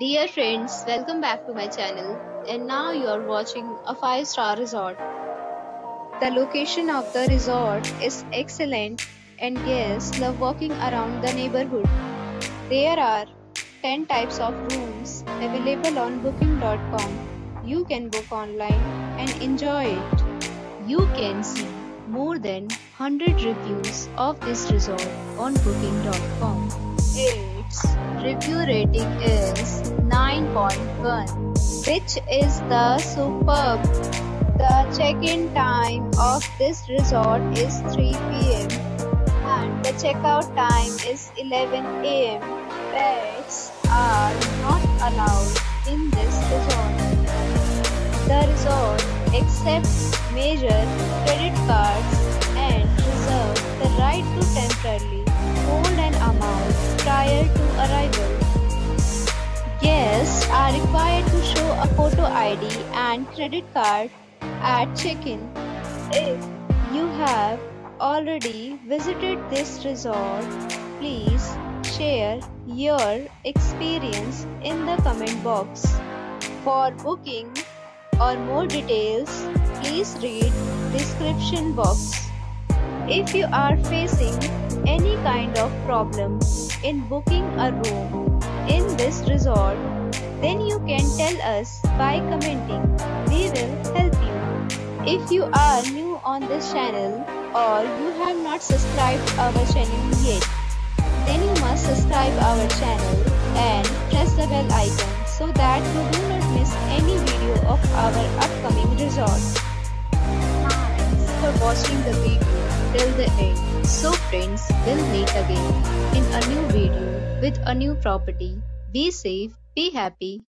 Dear friends, welcome back to my channel, and now you are watching a 5-star resort. The location of the resort is excellent and guests love walking around the neighborhood. There are 10 types of rooms available on booking.com. You can book online and enjoy it. You can see more than 100 reviews of this resort on booking.com. Its review rating is 9.1, which is superb. The check-in time of this resort is 3 PM and the checkout time is 11 AM. Pets are not allowed in this resort. The resort accepts major credit cards and reserves the right to temporarily hold an amount prior to arrival. Guests are required to show a photo ID and credit card at check-in. If you have already visited this resort, please share your experience in the comment box. For booking or more details, please read description box. If you are facing any kind of problem in booking a room in this resort, then you can tell us by commenting. We will help you. If you are new on this channel or you have not subscribed our channel yet, then you must subscribe our channel and press the bell icon so that you do not miss any video of our upcoming resort. Thanks for watching the video till the end. So friends, we'll meet again in a new video with a new property. Be safe, be happy.